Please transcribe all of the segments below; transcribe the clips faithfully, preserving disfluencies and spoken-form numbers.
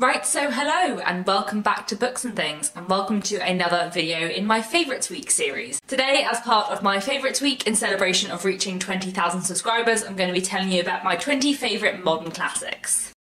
Right, so hello and welcome back to Books and Things, and welcome to another video in my Favourites Week series. Today, as part of my Favourites Week in celebration of reaching twenty thousand subscribers, I'm going to be telling you about my twenty favourite modern classics.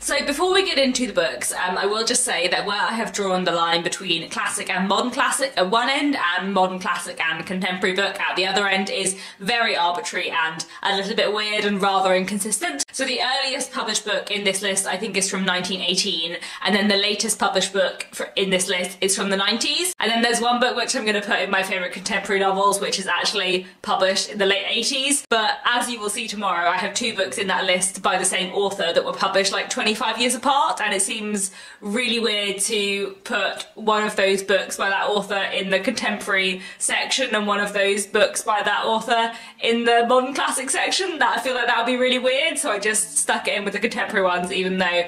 So before we get into the books, um, I will just say that where I have drawn the line between classic and modern classic at one end and modern classic and contemporary book at the other end is very arbitrary and a little bit weird and rather inconsistent. So the earliest published book in this list I think is from nineteen eighteen, and then the latest published book for, in this list is from the nineties, and then there's one book which I'm going to put in my favourite contemporary novels which is actually published in the late eighties, but as you will see tomorrow I have two books in that list by the same author that were published like twenty-five years apart, and it seems really weird to put one of those books by that author in the contemporary section and one of those books by that author in the modern classic section. That I feel like that would be really weird, so I just stuck it in with the contemporary ones, even though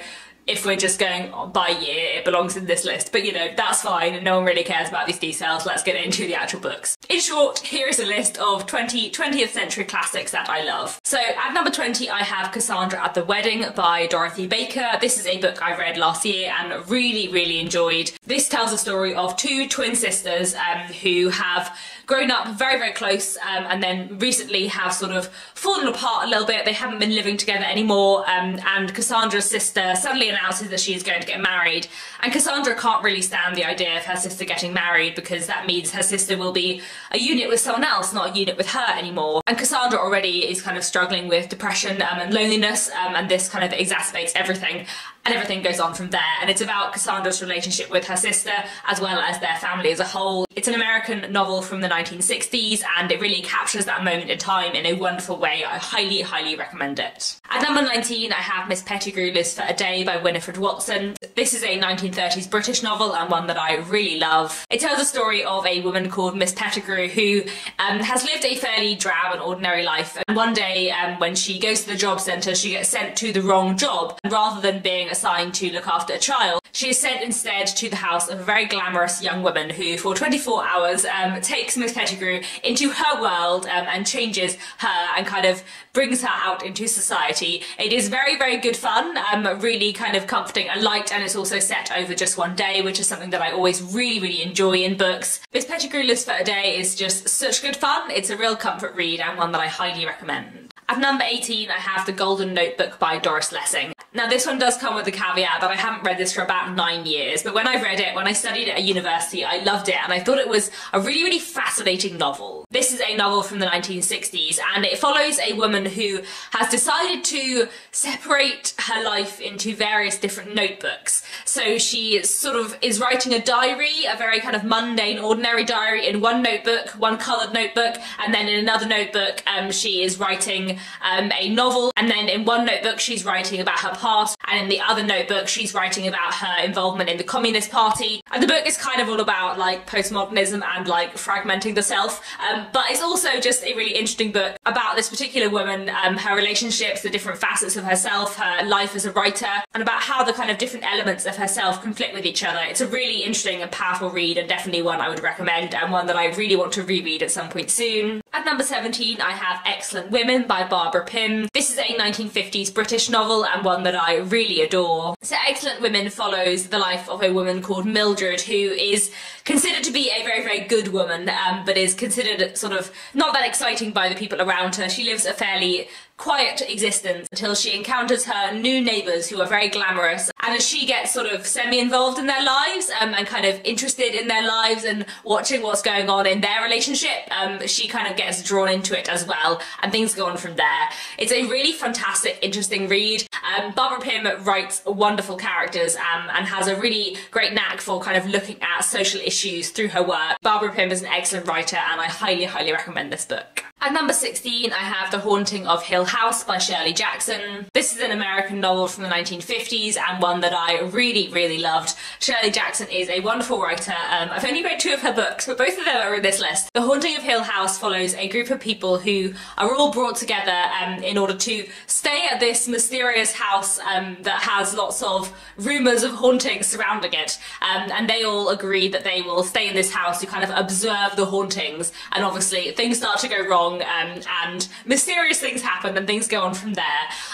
if we're just going by year it belongs in this list, but you know, that's fine, no one really cares about these details. Let's get into the actual books. In short, here is a list of twentieth century classics that I love. So at number twenty I have Cassandra at the Wedding by Dorothy Baker. This is a book I read last year and really really enjoyed. This tells a story of two twin sisters um, who have grown up very very close um, and then recently have sort of fallen apart a little bit. They haven't been living together anymore, um, and Cassandra's sister suddenly announces that she's going to get married, and Cassandra can't really stand the idea of her sister getting married because that means her sister will be a unit with someone else, not a unit with her anymore. And Cassandra already is kind of struggling with depression um, and loneliness, um, and this kind of exacerbates everything, and everything goes on from there. And it's about Cassandra's relationship with her sister as well as their family as a whole. It's an American novel from the nineteen sixties and it really captures that moment in time in a wonderful way. I highly highly recommend it. At number nineteen I have Miss Pettigrew Lives for a Day by Winifred Watson. This is a nineteen thirties British novel and one that I really love. It tells a story of a woman called Miss Pettigrew who um, has lived a fairly drab and ordinary life, and one day um, when she goes to the job centre she gets sent to the wrong job, and rather than being assigned to look after a child, she is sent instead to the house of a very glamorous young woman who for twenty-four hours um, takes Miss Pettigrew into her world um, and changes her and kind of brings her out into society. It is very very good fun, um, really kind of comforting and light, and it's also set over just one day, which is something that I always really really enjoy in books. Miss Pettigrew Lives for a Day is just such good fun. It's a real comfort read and one that I highly recommend. At number eighteen I have The Golden Notebook by Doris Lessing. Now this one does come with the caveat that I haven't read this for about nine years, but when I read it, when I studied it at university, I loved it and I thought it was a really really fascinating novel. This is a novel from the nineteen sixties and it follows a woman who has decided to separate her life into various different notebooks. So she sort of is writing a diary, a very kind of mundane, ordinary diary in one notebook, one coloured notebook, and then in another notebook um, she is writing Um, a novel, and then in one notebook she's writing about her past and in the other notebook she's writing about her involvement in the Communist Party. And the book is kind of all about like postmodernism and like fragmenting the self, um, but it's also just a really interesting book about this particular woman, um, her relationships, the different facets of herself, her life as a writer, and about how the kind of different elements of herself conflict with each other. It's a really interesting and powerful read and definitely one I would recommend and one that I really want to reread at some point soon. At number seventeen I have Excellent Women by Barbara Pym. This is a nineteen fifties British novel and one that I really adore. So Excellent Women follows the life of a woman called Mildred who is considered to be a very very good woman, um, but is considered sort of not that exciting by the people around her. She lives a fairly quiet existence until she encounters her new neighbours who are very glamorous, and as she gets sort of semi-involved in their lives um, and kind of interested in their lives and watching what's going on in their relationship, um, she kind of gets drawn into it as well, and things go on from there. It's a really fantastic, interesting read. Um, Barbara Pym writes wonderful characters um, and has a really great knack for kind of looking at social issues through her work. Barbara Pym is an excellent writer and I highly highly recommend this book. At number sixteen I have The Haunting of Hill House by Shirley Jackson. This is an American novel from the nineteen fifties and one that I really, really loved. Shirley Jackson is a wonderful writer. Um, I've only read two of her books, but both of them are in this list. The Haunting of Hill House follows a group of people who are all brought together um, in order to stay at this mysterious house um, that has lots of rumours of hauntings surrounding it. Um, and they all agree that they will stay in this house to kind of observe the hauntings. And obviously things start to go wrong um, and mysterious things happen and things go on from there.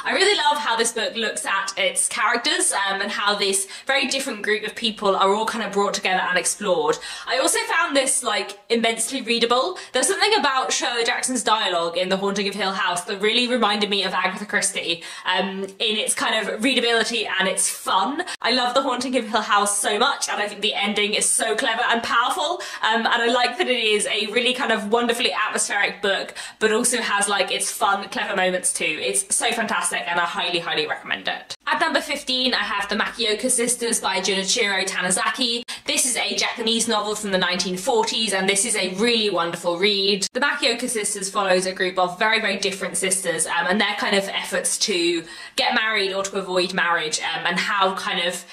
I really love how this book looks at its characters um, and how this very different group of people are all kind of brought together and explored. I also found this like immensely readable. There's something about Shirley Jackson's dialogue in The Haunting of Hill House that really reminded me of Agatha Christie um, in its kind of readability and its fun. I love The Haunting of Hill House so much, and I think the ending is so clever and powerful um, and I like that it is a really kind of wonderfully atmospheric book but also has like its fun, clever moments too. It's so fantastic and I highly, highly recommend it. At number fifteen I have The Makioka Sisters by Junichiro Tanizaki. This is a Japanese novel from the nineteen forties and this is a really wonderful read. The Makioka Sisters follows a group of very, very different sisters um, and their kind of efforts to get married or to avoid marriage um, and how kind of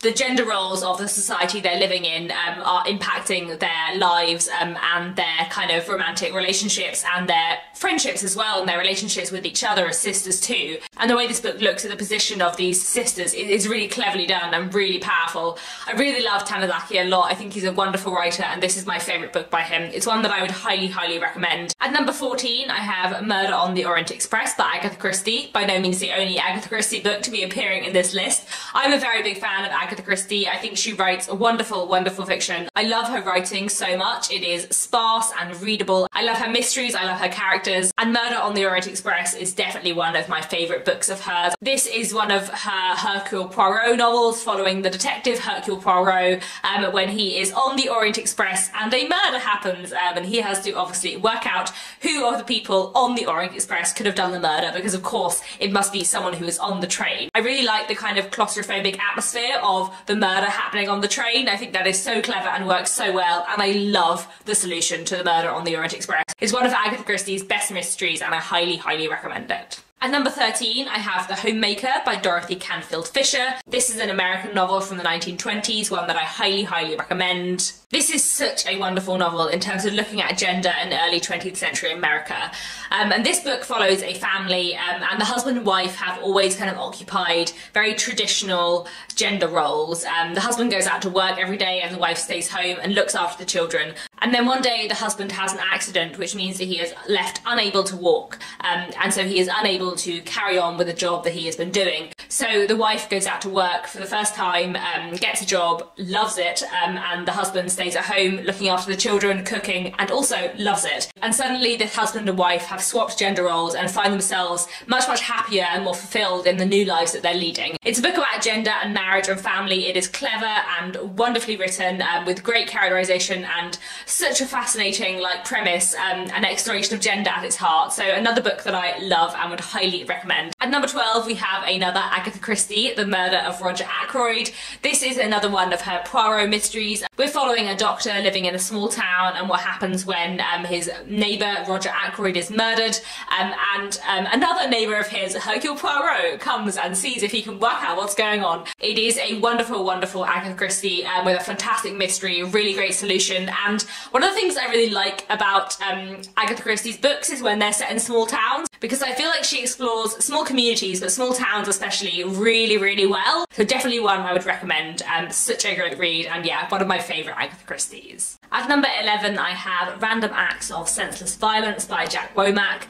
the gender roles of the society they're living in um, are impacting their lives um, and their kind of romantic relationships and their friendships as well, and their relationships with each other as sisters too. And the way this book looks at the position of these sisters is really cleverly done and really powerful. I really love Tanizaki a lot. I think he's a wonderful writer and this is my favourite book by him. It's one that I would highly, highly recommend. At number fourteen I have Murder on the Orient Express by Agatha Christie. By no means the only Agatha Christie book to be appearing in this list. I'm a very big fan of Agatha Christie. I think she writes wonderful, wonderful fiction. I love her writing so much. It is sparse and readable. I love her mysteries, I love her characters, and Murder on the Orient Express is definitely one of my favourite books of hers. This is one of her Hercule Poirot novels following the detective Hercule Poirot um, when he is on the Orient Express and a murder happens um, and he has to obviously work out who of the people on the Orient Express could have done the murder, because of course it must be someone who is on the train. I really like the kind of claustrophobic atmosphere of the murder happening on the train. I think that is so clever and works so well, and I love the solution to the Murder on the Orient Express. It's one of Agatha Christie's best mysteries and I highly, highly recommend it. At number thirteen I have The Homemaker by Dorothy Canfield Fisher. This is an American novel from the nineteen twenties, one that I highly, highly recommend. This is such a wonderful novel in terms of looking at gender in early twentieth century America. Um, and this book follows a family um, and the husband and wife have always kind of occupied very traditional gender roles. Um, the husband goes out to work every day and the wife stays home and looks after the children. And then one day the husband has an accident, which means that he is left unable to walk. Um, and so he is unable to carry on with the job that he has been doing. So the wife goes out to work for the first time, um, gets a job, loves it, um, and the husband stays at home looking after the children, cooking, and also loves it. And suddenly the husband and wife have swapped gender roles and find themselves much, much happier and more fulfilled in the new lives that they're leading. It's a book about gender and marriage and family. It is clever and wonderfully written um, with great characterisation and such a fascinating like premise um, and exploration of gender at its heart. So another book that I love and would highly recommend. At number twelve we have another Agatha Christie, The Murder of Roger Ackroyd. This is another one of her Poirot mysteries. We're following a doctor living in a small town and what happens when um, his neighbour Roger Ackroyd is murdered um, and um, another neighbour of his, Hercule Poirot, comes and sees if he can work out what's going on. It is a wonderful, wonderful Agatha Christie um, with a fantastic mystery, a really great solution, and one of the things I really like about um, Agatha Christie's books is when they're set in small towns, because I feel like she explores small communities, but small towns especially, really, really well. So definitely one I would recommend. Um, such a great read, and yeah, one of my favourite Agatha Christie's. At number eleven I have Random Acts of Senseless Violence by Jack Womack.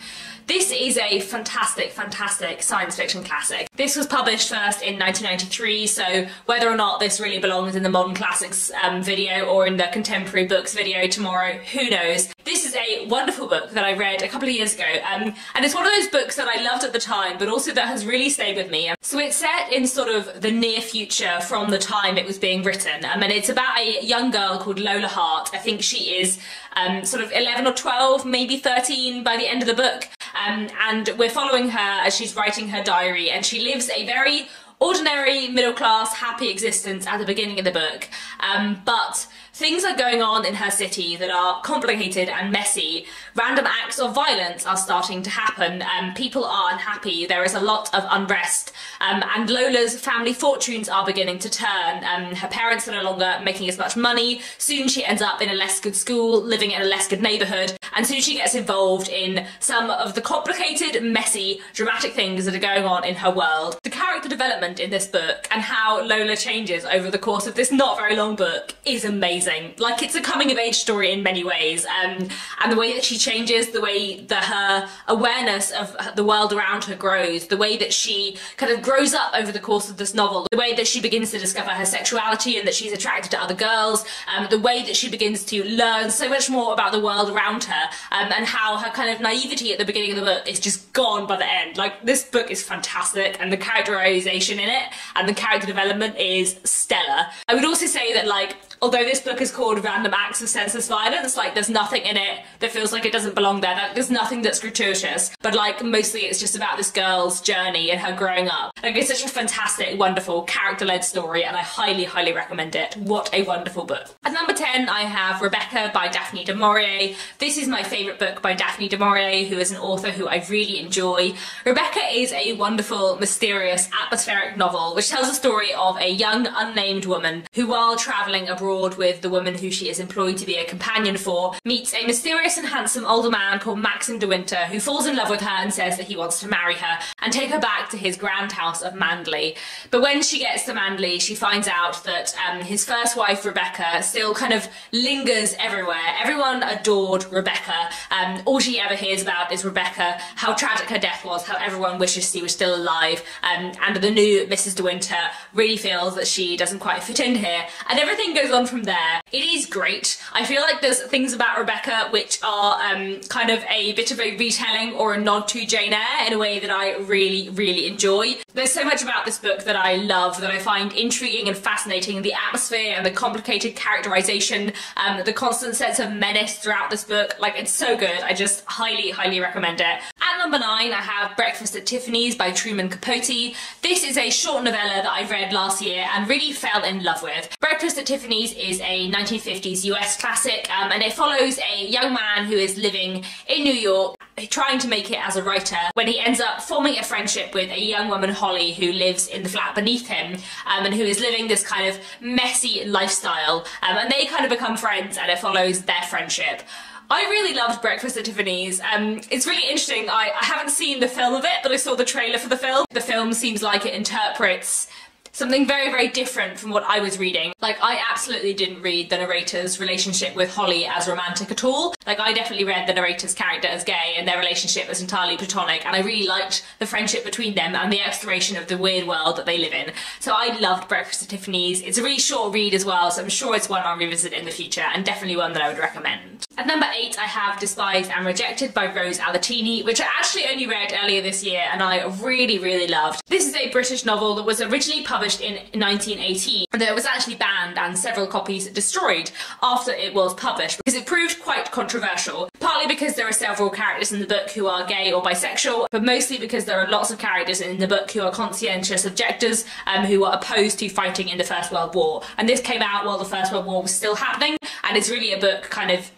This is a fantastic, fantastic science fiction classic. This was published first in nineteen ninety-three, so whether or not this really belongs in the modern classics um, video or in the contemporary books video tomorrow, who knows. This is a wonderful book that I read a couple of years ago, um, and it's one of those books that I loved at the time, but also that has really stayed with me. So it's set in sort of the near future from the time it was being written, um, and it's about a young girl called Lola Hart. I think she is um, sort of eleven or twelve, maybe thirteen by the end of the book. Um, and we're following her as she's writing her diary, and she lives a very ordinary, middle-class, happy existence at the beginning of the book, um, but Things are going on in her city that are complicated and messy. Random acts of violence are starting to happen. Um, people are unhappy. There is a lot of unrest. Um, and Lola's family fortunes are beginning to turn. Um, her parents are no longer making as much money. Soon she ends up in a less good school, living in a less good neighbourhood. And soon she gets involved in some of the complicated, messy, dramatic things that are going on in her world. The character development in this book and how Lola changes over the course of this not very long book is amazing. Like, it's a coming-of-age story in many ways, um, and the way that she changes, the way that her awareness of the world around her grows, the way that she kind of grows up over the course of this novel, the way that she begins to discover her sexuality and that she's attracted to other girls, um, the way that she begins to learn so much more about the world around her, um, and how her kind of naivety at the beginning of the book is just gone by the end. Like, this book is fantastic, and the characterization in it and the character development is stellar. I would also say that, like, although this book is called Random Acts of Senseless Violence, like, there's nothing in it that feels like it doesn't belong there. Like, there's nothing that's gratuitous, but, like, mostly it's just about this girl's journey and her growing up. Like, it's such a fantastic, wonderful, character-led story, and I highly, highly recommend it. What a wonderful book. At number ten, I have Rebecca by Daphne du Maurier. This is my favourite book by Daphne du Maurier, who is an author who I really enjoy. Rebecca is a wonderful, mysterious, atmospheric novel which tells the story of a young, unnamed woman who, while travelling abroad with the woman who she is employed to be a companion for, meets a mysterious and handsome older man called Maxim de Winter, who falls in love with her and says that he wants to marry her and take her back to his grand house of Mandley. But when she gets to Mandley, she finds out that um, his first wife, Rebecca, still kind of lingers everywhere. Everyone adored Rebecca. Um, all she ever hears about is Rebecca, how tragic her death was, how everyone wishes she was still alive, um, and the new Missus de Winter really feels that she doesn't quite fit in here, and everything goes on from there. It is great. I feel like there's things about Rebecca which are um, kind of a bit of a retelling or a nod to Jane Eyre in a way that I really, really enjoy. There's so much about this book that I love, that I find intriguing and fascinating. The atmosphere and the complicated characterization, um, the constant sense of menace throughout this book. Like, it's so good. I just highly, highly recommend it. At number nine, I have Breakfast at Tiffany's by Truman Capote. This is a short novella that I read last year and really fell in love with. Breakfast at Tiffany's is a nineteen fifties U S classic, um, and it follows a young man who is living in New York trying to make it as a writer when he ends up forming a friendship with a young woman, Holly, who lives in the flat beneath him, um, and who is living this kind of messy lifestyle, um, and they kind of become friends, and it follows their friendship. I really loved Breakfast at Tiffany's. Um, it's really interesting. I, I haven't seen the film of it, but I saw the trailer for the film. The film seems like it interprets something very, very different from what I was reading. Like, I absolutely didn't read the narrator's relationship with Holly as romantic at all. Like, I definitely read the narrator's character as gay and their relationship as entirely platonic, and I really liked the friendship between them and the exploration of the weird world that they live in. So I loved Breakfast at Tiffany's. It's a really short read as well, so I'm sure it's one I'll revisit in the future, and definitely one that I would recommend. At number eight, I have Despised and Rejected by Rose Albertini, which I actually only read earlier this year and I really, really loved. This is a British novel that was originally published in nineteen eighteen, and it was actually banned and several copies destroyed after it was published because it proved quite controversial, partly because there are several characters in the book who are gay or bisexual, but mostly because there are lots of characters in the book who are conscientious objectors um, who are opposed to fighting in the First World War. And this came out while the First World War was still happening, and it's really a book kind of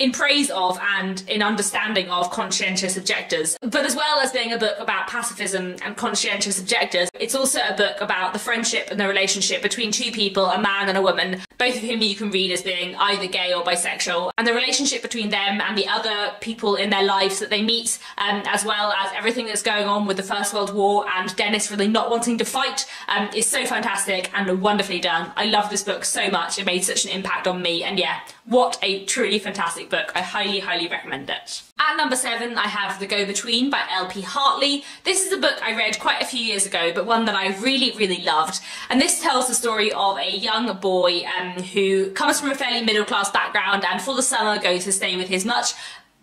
in praise of and in understanding of conscientious objectors. But as well as being a book about pacifism and conscientious objectors, it's also a book about the friendship and the relationship between two people, a man and a woman, both of whom you can read as being either gay or bisexual, and the relationship between them and the other people in their lives that they meet, um, as well as everything that's going on with the First World War and Dennis really not wanting to fight, um, is so fantastic and wonderfully done. I love this book so much. It made such an impact on me, and yeah, what a truly fantastic book. I highly, highly recommend it. At number seven, I have The Go-Between by L P Hartley. This is a book I read quite a few years ago, but one that I really, really loved. And this tells the story of a young boy um, who comes from a fairly middle-class background and for the summer goes to stay with his much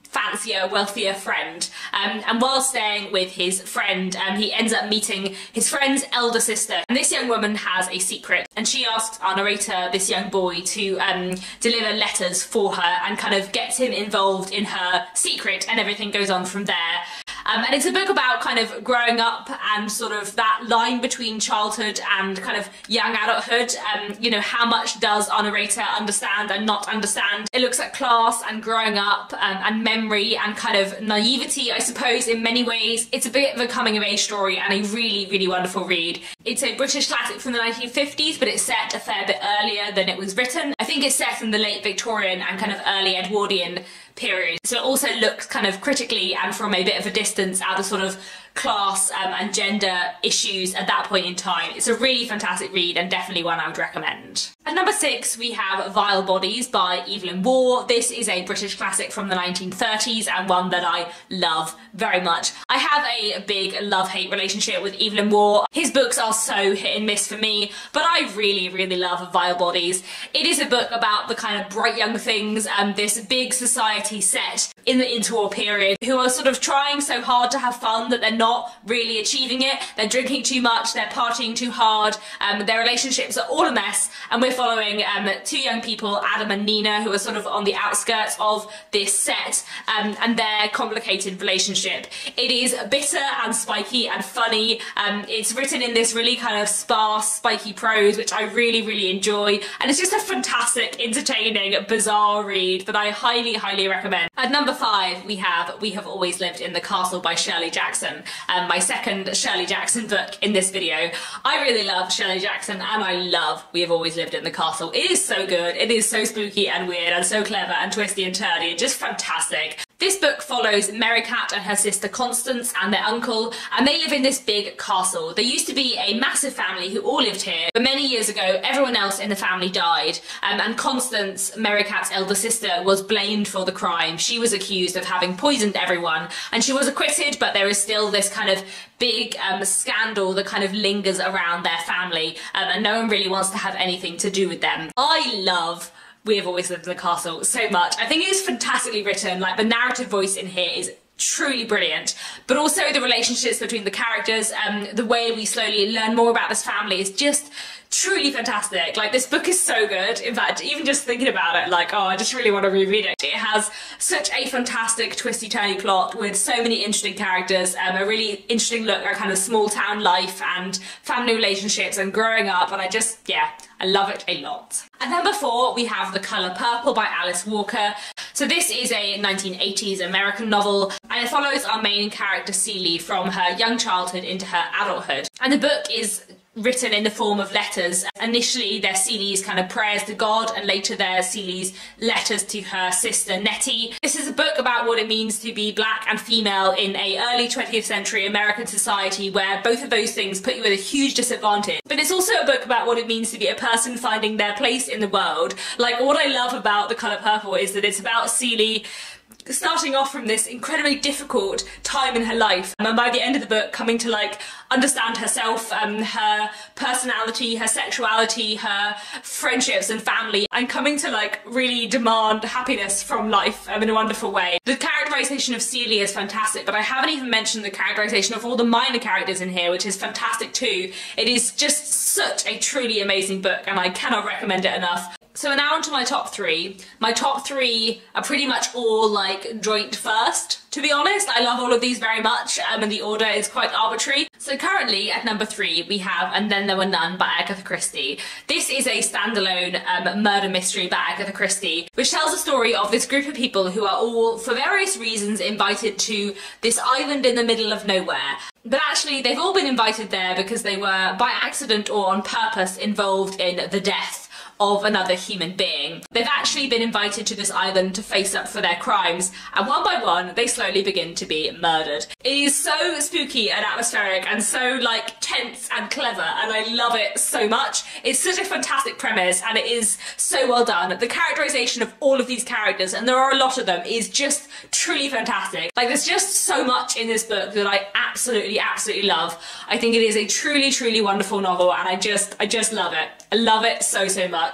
fancier, wealthier friend. Um, and while staying with his friend, um, he ends up meeting his friend's elder sister. And this young woman has a secret, and she asks our narrator, this young boy, to um, deliver letters for her and kind of gets him involved in her secret, and everything goes on from there. Um, and it's a book about kind of growing up and sort of that line between childhood and kind of young adulthood. Um, you know, how much does our narrator understand and not understand? It looks at class and growing up um, and memory and kind of naivety, I suppose, in many ways. It's a bit of a coming of age story and a really, really wonderful read. It's a British classic from the nineteen fifties, but it's set a fair bit earlier than it was written. I think it's set in the late Victorian and kind of early Edwardian period. So it also looks kind of critically and from a bit of a distance at the sort of class um, and gender issues at that point in time. It's a really fantastic read and definitely one I would recommend. At number six, we have Vile Bodies by Evelyn Waugh. This is a British classic from the nineteen thirties and one that I love very much. I have a big love-hate relationship with Evelyn Waugh. His books are so hit and miss for me, but I really, really love Vile Bodies. It is a book about the kind of bright young things and this big society set in the interwar period who are sort of trying so hard to have fun that they're not Not really achieving it. They're drinking too much, they're partying too hard, um, their relationships are all a mess, and we're following um, two young people, Adam and Nina, who are sort of on the outskirts of this set, um, and their complicated relationship. It is bitter and spiky and funny. Um, it's written in this really kind of sparse, spiky prose, which I really, really enjoy, and it's just a fantastic, entertaining, bizarre read that I highly, highly recommend. At number five, we have We Have Always Lived in the Castle by Shirley Jackson. Um, my second Shirley Jackson book in this video. I really love Shirley Jackson and I love We Have Always Lived in the Castle. It is so good, it is so spooky and weird and so clever and twisty and turny, just fantastic. This book follows Mary Cat and her sister Constance and their uncle, and they live in this big castle. There used to be a massive family who all lived here, but many years ago everyone else in the family died, um, and Constance, Mary Cat's elder sister, was blamed for the crime. She was accused of having poisoned everyone, and she was acquitted, but there is still this kind of big um, scandal that kind of lingers around their family, um, and no one really wants to have anything to do with them. I love We Have Always Lived in the Castle so much. I think it's fantastically written. Like, the narrative voice in here is truly brilliant, but also the relationships between the characters, um, the way we slowly learn more about this family is just truly fantastic. Like, this book is so good. In fact, even just thinking about it, like, oh, I just really want to reread it. It has such a fantastic twisty turny plot with so many interesting characters, um, a really interesting look at kind of small town life and family relationships and growing up, and I just, yeah, I love it a lot. At number four, we have The Colour Purple by Alice Walker. So this is a nineteen eighties American novel, and it follows our main character Celie from her young childhood into her adulthood. And the book is written in the form of letters. Initially they're Celie's kind of prayers to God, and later they're Celie's letters to her sister Nettie. This is a book about what it means to be black and female in a early twentieth century American society where both of those things put you at a huge disadvantage. But it's also a book about what it means to be a person finding their place in the world. Like, what I love about The Colour Purple is that it's about Celie starting off from this incredibly difficult time in her life, and by the end of the book coming to like understand herself, um, her personality, her sexuality, her friendships and family, and coming to like really demand happiness from life um, in a wonderful way. The characterisation of Celie is fantastic, but I haven't even mentioned the characterisation of all the minor characters in here, which is fantastic too. It is just such a truly amazing book and I cannot recommend it enough. So now onto my top three. My top three are pretty much all like joint first, to be honest. I love all of these very much, um, and the order is quite arbitrary. So currently at number three we have And Then There Were None by Agatha Christie. This is a standalone um, murder mystery by Agatha Christie, which tells the story of this group of people who are all, for various reasons, invited to this island in the middle of nowhere. But actually they've all been invited there because they were, by accident or on purpose, involved in the death of another human being. They've actually been invited to this island to face up for their crimes, and one by one they slowly begin to be murdered. It is so spooky and atmospheric and so like tense and clever, and I love it so much. It's such a fantastic premise and it is so well done. The characterization of all of these characters, and there are a lot of them, is just truly fantastic. Like, there's just so much in this book that I absolutely, absolutely love. I think it is a truly, truly wonderful novel and I just, I just love it. I love it so, so much.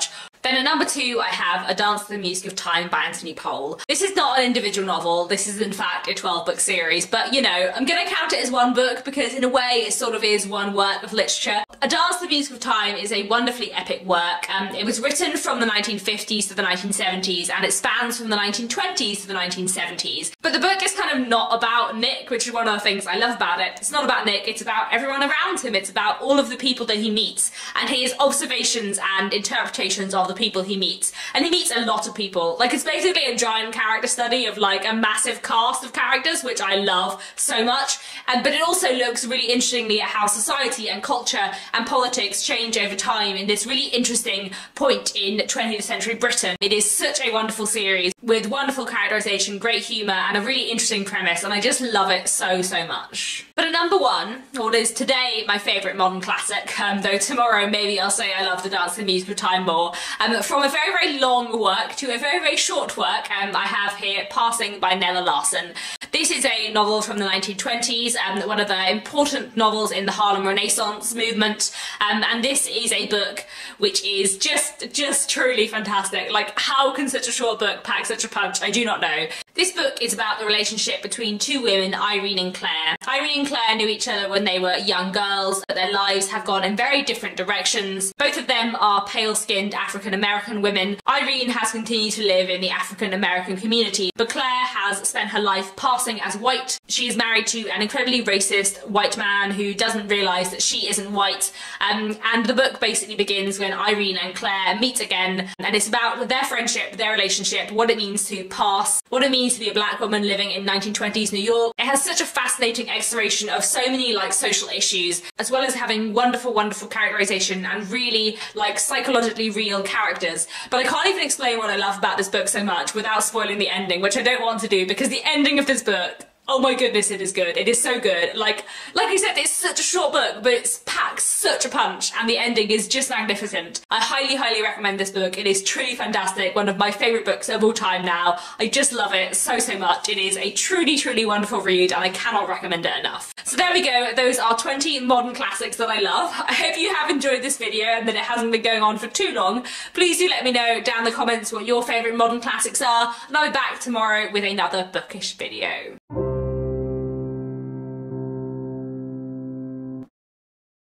Then at number two, I have A Dance to the Music of Time by Anthony Pohl. This is not an individual novel. This is, in fact, a twelve-book series. But, you know, I'm going to count it as one book because, in a way, it sort of is one work of literature. A Dance to the Music of Time is a wonderfully epic work. Um, it was written from the nineteen fifties to the nineteen seventies, and it spans from the nineteen twenties to the nineteen seventies. But the book is kind of not about Nick, which is one of the things I love about it. It's not about Nick. It's about everyone around him. It's about all of the people that he meets and his observations and interpretations of the people he meets. And he meets a lot of people. Like, it's basically a giant character study of, like, a massive cast of characters, which I love so much. Um, but it also looks really interestingly at how society and culture and politics change over time in this really interesting point in twentieth century Britain. It is such a wonderful series with wonderful characterization, great humour, and a really interesting premise, and I just love it so, so much. But at number one, what is today my favourite modern classic, um, though tomorrow maybe I'll say I love The Dance to the Music of Time more, um, from a very, very long work to a very, very short work, um, I have here Passing by Nella Larson. This is a novel from the nineteen twenties, um, one of the important novels in the Harlem Renaissance movement, um, and this is a book which is just, just truly fantastic. Like, how can such a short book pack such a punch? I do not know. This book is about the relationship between two women, Irene and Claire. Irene and Claire knew each other when they were young girls, but their lives have gone in very different directions. Both of them are pale-skinned African-American women. Irene has continued to live in the African-American community, but Claire has spent her life passing as white. She is married to an incredibly racist white man who doesn't realise that she isn't white, um, and the book basically begins when Irene and Claire meet again, and it's about their friendship, their relationship, what it means to pass, what it means to be a black woman living in nineteen twenties New York. It has such a fascinating exploration of so many, like, social issues, as well as having wonderful, wonderful characterization and really, like, psychologically real characters. But I can't even explain what I love about this book so much without spoiling the ending, which I don't want to do, because the ending of this book, oh my goodness, it is good. It is so good. Like, like I said, it's such a short book, but it packs such a punch, and the ending is just magnificent. I highly, highly recommend this book. It is truly fantastic. One of my favourite books of all time now. I just love it so, so much. It is a truly, truly wonderful read, and I cannot recommend it enough. So there we go. Those are twenty modern classics that I love. I hope you have enjoyed this video and that it hasn't been going on for too long. Please do let me know down in the comments what your favourite modern classics are, and I'll be back tomorrow with another bookish video.